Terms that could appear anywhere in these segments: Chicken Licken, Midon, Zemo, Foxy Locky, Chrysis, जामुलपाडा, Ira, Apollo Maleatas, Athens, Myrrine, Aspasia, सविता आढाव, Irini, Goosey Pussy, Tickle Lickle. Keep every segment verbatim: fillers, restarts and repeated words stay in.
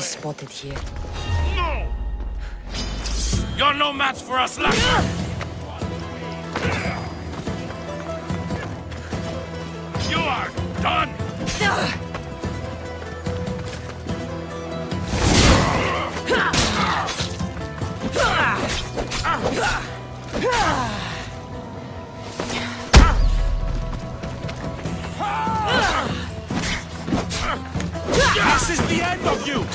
Spotted here. No! You're no match for us, Lackey! You are done! This is the end of you!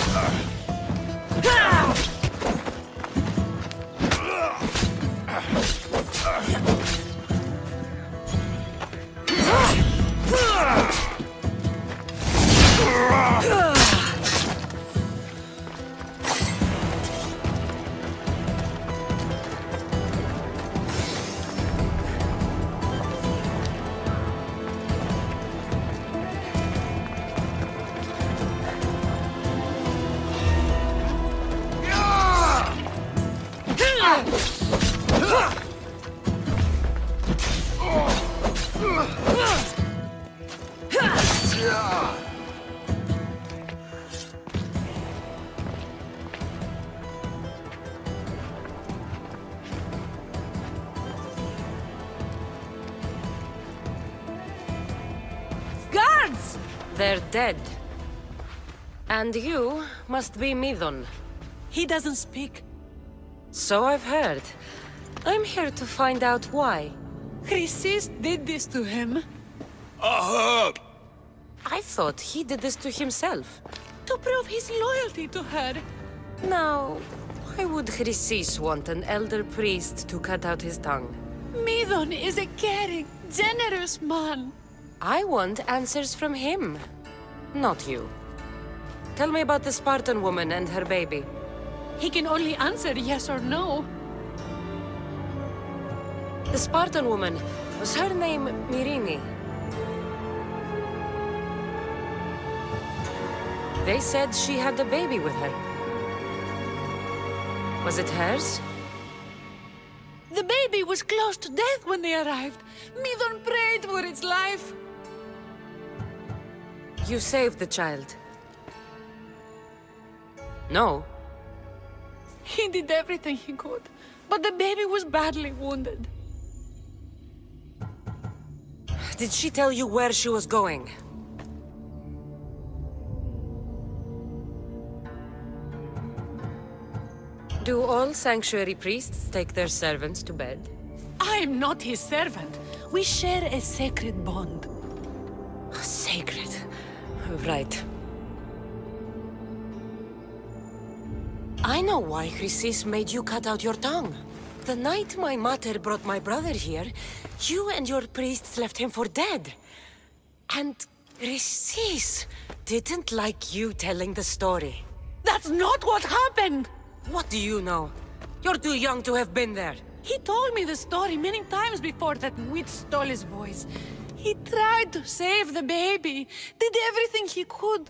They're dead. And you must be Midon. He doesn't speak. So I've heard. I'm here to find out why. Chrysis did this to him. Uh-huh. I thought he did this to himself. To prove his loyalty to her. Now, why would Chrysis want an elder priest to cut out his tongue? Midon is a caring, generous man. I want answers from him, not you. Tell me about the Spartan woman and her baby. He can only answer yes or no. The Spartan woman, was her name Irini? They said she had a baby with her. Was it hers? The baby was close to death when they arrived. Midon prayed for its life. You saved the child. No. He did everything he could, but the baby was badly wounded. Did she tell you where she was going? Do all sanctuary priests take their servants to bed? I'm not his servant. We share a sacred bond. Sacred. Right. I know why Chrysis made you cut out your tongue. The night my mater brought my brother here, you and your priests left him for dead. And Chrysis didn't like you telling the story. That's not what happened! What do you know? You're too young to have been there. He told me the story many times before that witch stole his voice. He tried to save the baby, did everything he could.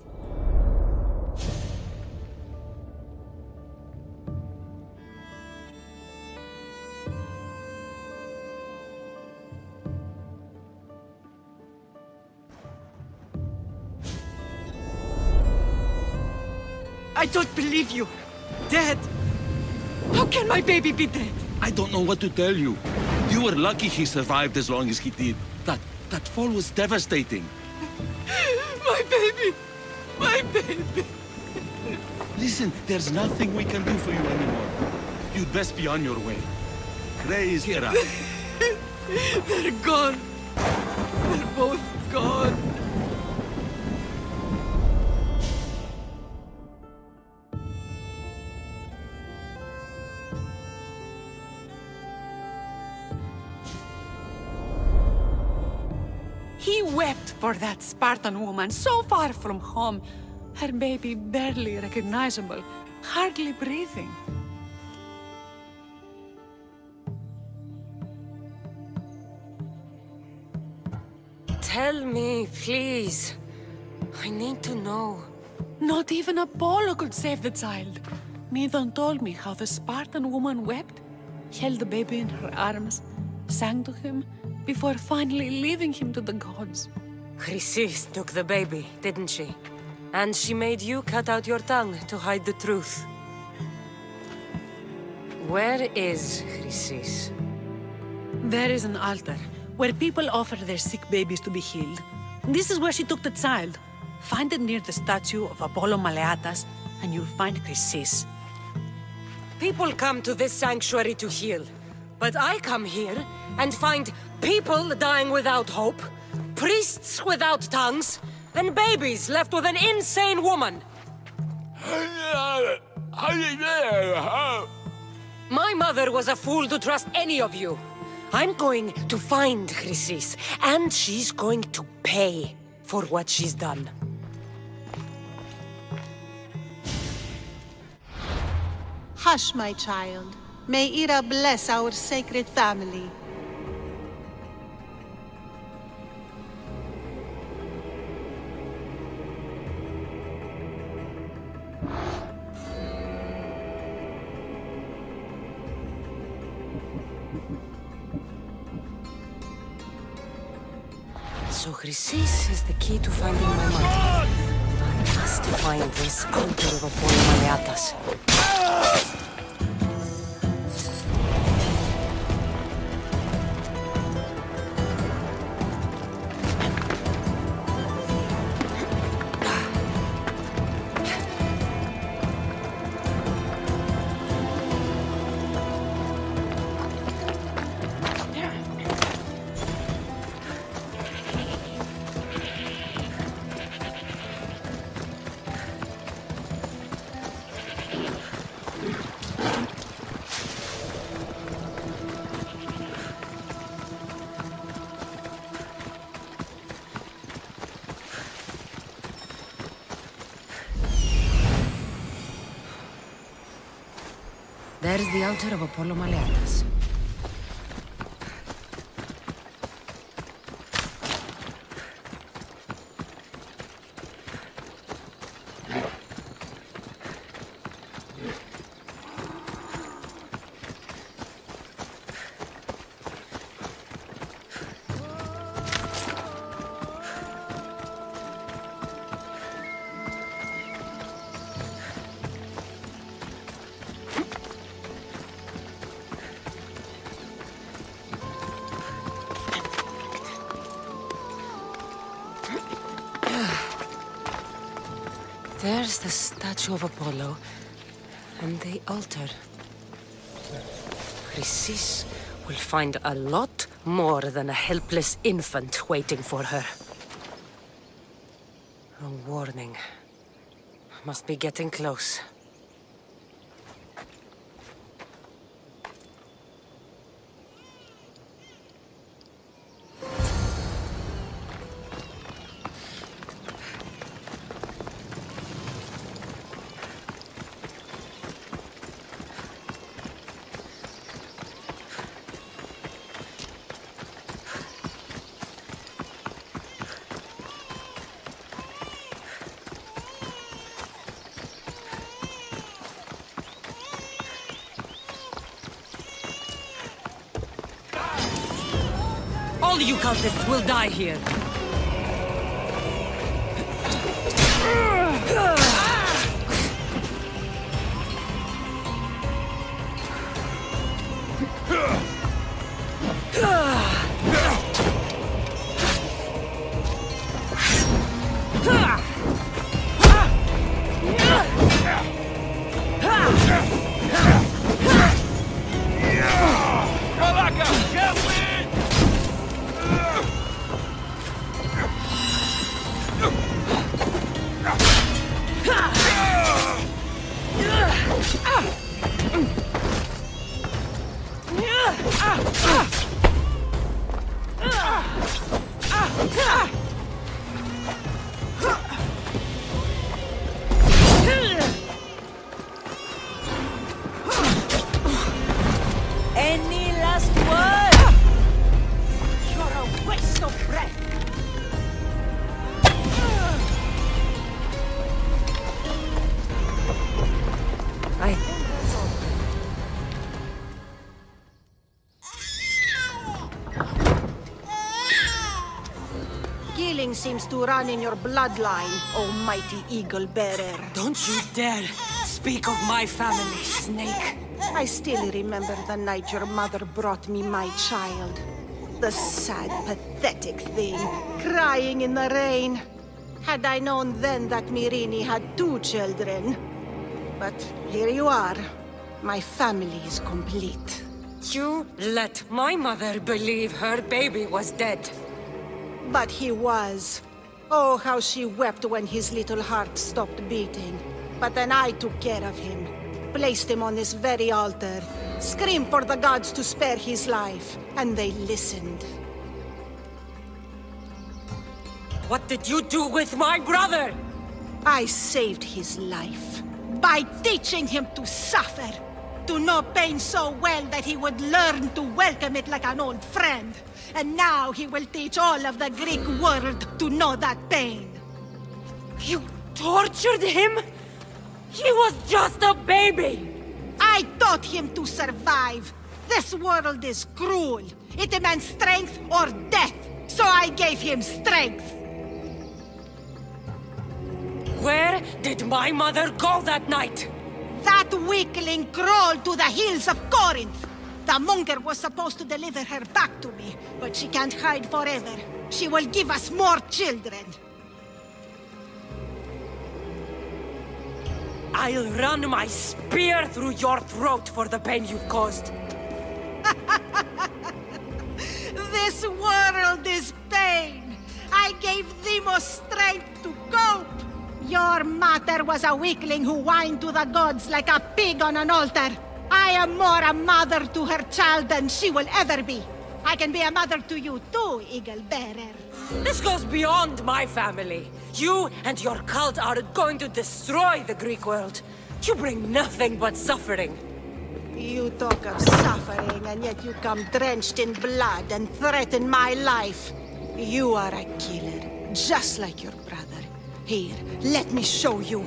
I don't believe you. Dead? How can my baby be dead? I don't know what to tell you. You were lucky he survived as long as he did. That... that fall was devastating. My baby! My baby! Listen, there's nothing we can do for you anymore. You'd best be on your way. Grey is here. They're gone. They're both gone. For that Spartan woman, so far from home, her baby barely recognizable, hardly breathing. Tell me, please. I need to know. Not even Apollo could save the child. Midon told me how the Spartan woman wept, held the baby in her arms, sang to him, before finally leaving him to the gods. Chrysis took the baby, didn't she? And she made you cut out your tongue to hide the truth. Where is Chrysis? There is an altar, where people offer their sick babies to be healed. This is where she took the child. Find it near the statue of Apollo Maleatas, and you'll find Chrysis. People come to this sanctuary to heal. But I come here and find people dying without hope, priests without tongues, and babies left with an insane woman. My mother was a fool to trust any of you. I'm going to find Chrysis, and she's going to pay for what she's done. Hush, my child. May Ira bless our sacred family. So Chrysis is the key to finding my mother. I must find this altar of Apollo Maleatas. There's the altar of Apollo Maleatas. There's the statue of Apollo, and the altar. Chrysis will find a lot more than a helpless infant waiting for her. A warning. Must be getting close. All you cultists will die here. Healing seems to run in your bloodline, oh mighty eagle bearer. Don't you dare speak of my family, Snake. I still remember the night your mother brought me my child. The sad, pathetic thing, crying in the rain. Had I known then that Myrrine had two children. But here you are. My family is complete. You let my mother believe her baby was dead. But he was. Oh, how she wept when his little heart stopped beating. But then I took care of him. Placed him on this very altar. Screamed for the gods to spare his life. And they listened. What did you do with my brother? I saved his life. By teaching him to suffer. To know pain so well that he would learn to welcome it like an old friend. And now he will teach all of the Greek world to know that pain. You tortured him? He was just a baby! I taught him to survive. This world is cruel. It demands strength or death. So I gave him strength. Where did my mother go that night? That weakling crawled to the hills of Corinth. The monger was supposed to deliver her back to me, but she can't hide forever. She will give us more children. I'll run my spear through your throat for the pain you've caused. This world is pain. I gave Zemo strength to cope. Your mother was a weakling who whined to the gods like a pig on an altar. I am more a mother to her child than she will ever be. I can be a mother to you too, Eagle Bearer. This goes beyond my family. You and your cult are going to destroy the Greek world. You bring nothing but suffering. You talk of suffering, and yet you come drenched in blood and threaten my life. You are a killer, just like your brother. Here, let me show you.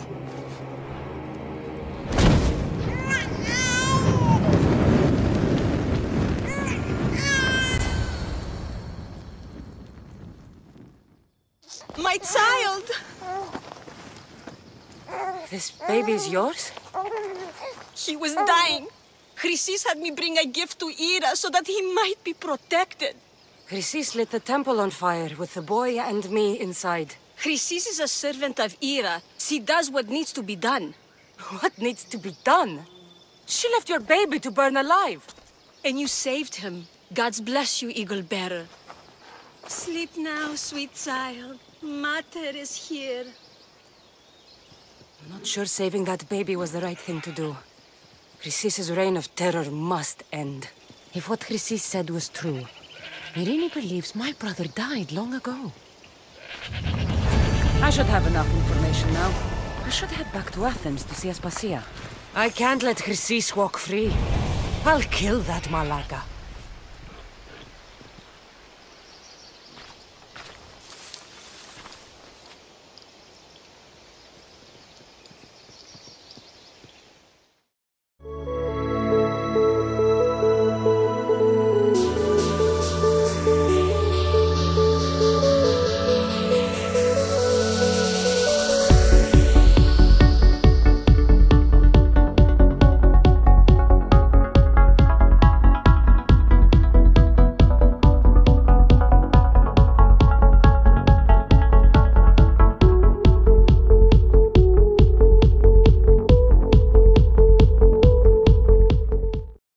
My child! This baby is yours? He was dying. Chrysis had me bring a gift to Ira so that he might be protected. Chrysis lit the temple on fire with the boy and me inside. Chrysis is a servant of Ira. She does what needs to be done. What needs to be done? She left your baby to burn alive. And you saved him. Gods bless you, Eagle Bearer. Sleep now, sweet child. Mater is here. I'm not sure saving that baby was the right thing to do. Chrysis' reign of terror must end. If what Chrysis said was true, Irini believes my brother died long ago. I should have enough information now. I should head back to Athens to see Aspasia. I can't let Chrysis walk free. I'll kill that Malaka.